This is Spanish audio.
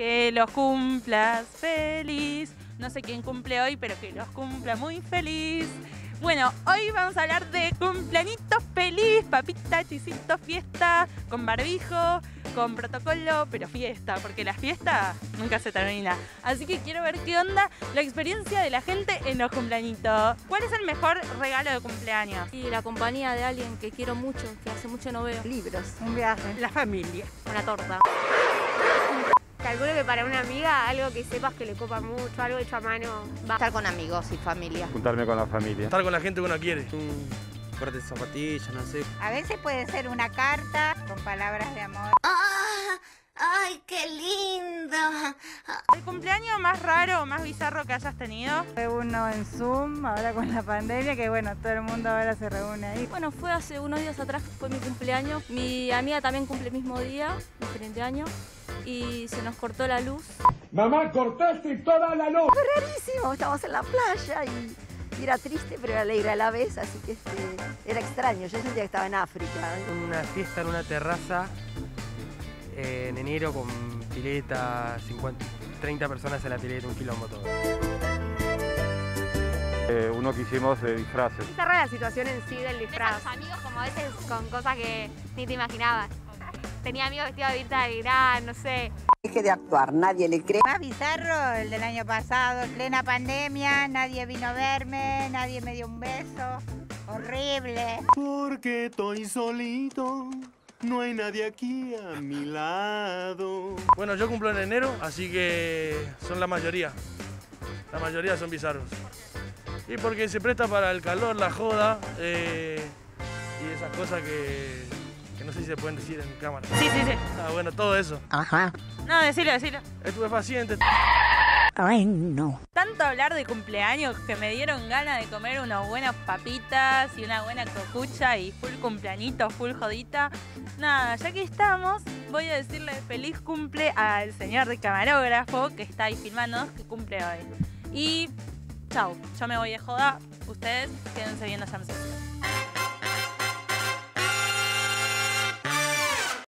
Que los cumplas feliz. No sé quién cumple hoy, pero que los cumpla muy feliz. Bueno, hoy vamos a hablar de cumpleañitos feliz, papita, chisito, fiesta, con barbijo, con protocolo, pero fiesta, porque la fiesta nunca se termina. Así que quiero ver qué onda la experiencia de la gente en los cumpleañitos. ¿Cuál es el mejor regalo de cumpleaños? Y la compañía de alguien que quiero mucho, que hace mucho no veo. Libros, un viaje, la familia, una torta. Calculo que para una amiga, algo que sepas que le copa mucho, algo hecho a mano. Va. Estar con amigos y familia. Juntarme con la familia. Estar con la gente que uno quiere. Un par de zapatillas, no sé. A veces puede ser una carta con palabras de amor. Oh, ¡ay, qué lindo! ¿El cumpleaños más raro o más bizarro que hayas tenido? Fue uno en Zoom, ahora con la pandemia, que bueno, todo el mundo ahora se reúne ahí. Bueno, fue hace unos días atrás, fue mi cumpleaños. Mi amiga también cumple el mismo día, diferente año. Y se nos cortó la luz. Mamá, cortaste toda la luz. Fue rarísimo, estábamos en la playa y era triste pero alegre a la vez, así que era extraño, yo sentía que estaba en África. Una fiesta en una terraza en enero con pileta, 30 personas en la pileta, un quilombo todo. Uno que hicimos de disfraces. Es rara la situación en sí del disfraz. Ves a los amigos como a veces con cosas que ni te imaginabas. Tenía amigos vestidos de Virta de Irán, no sé. Deje de actuar, nadie le cree. Más bizarro el del año pasado, plena pandemia, nadie vino a verme, nadie me dio un beso. Horrible. Porque estoy solito, no hay nadie aquí a mi lado. Bueno, yo cumplo en enero, así que son la mayoría. La mayoría son bizarros. Y porque se presta para el calor, la joda y esas cosas que no sé si se pueden decir en cámara. Sí, sí, sí. Ah, bueno, todo eso. Ajá. No, decilo, decilo. Estuve paciente. Ay, no. Tanto hablar de cumpleaños que me dieron ganas de comer unas buenas papitas y una buena cocucha y full cumpleañito, full jodita. Nada, ya que estamos, voy a decirle feliz cumple al señor camarógrafo que está ahí filmándonos, que cumple hoy. Y chao, yo me voy de joda. Ustedes quédense viendo Samsung.